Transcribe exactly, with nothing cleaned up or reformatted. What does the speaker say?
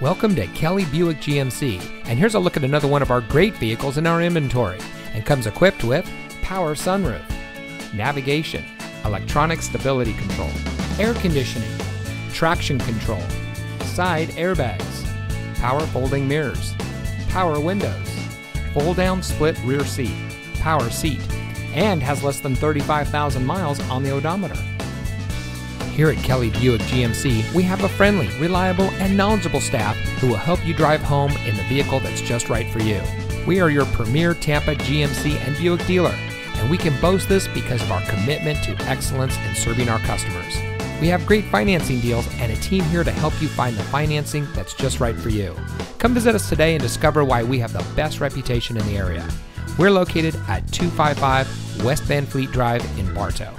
Welcome to Kelley Buick G M C, and here's a look at another one of our great vehicles in our inventory, and comes equipped with power sunroof, navigation, electronic stability control, air conditioning, traction control, side airbags, power folding mirrors, power windows, fold-down split rear seat, power seat, and has less than thirty-five thousand miles on the odometer. Here at Kelley Buick G M C, we have a friendly, reliable, and knowledgeable staff who will help you drive home in the vehicle that's just right for you. We are your premier Tampa G M C and Buick dealer, and we can boast this because of our commitment to excellence in serving our customers. We have great financing deals and a team here to help you find the financing that's just right for you. Come visit us today and discover why we have the best reputation in the area. We're located at two fifty-five West Van Fleet Drive in Bartow.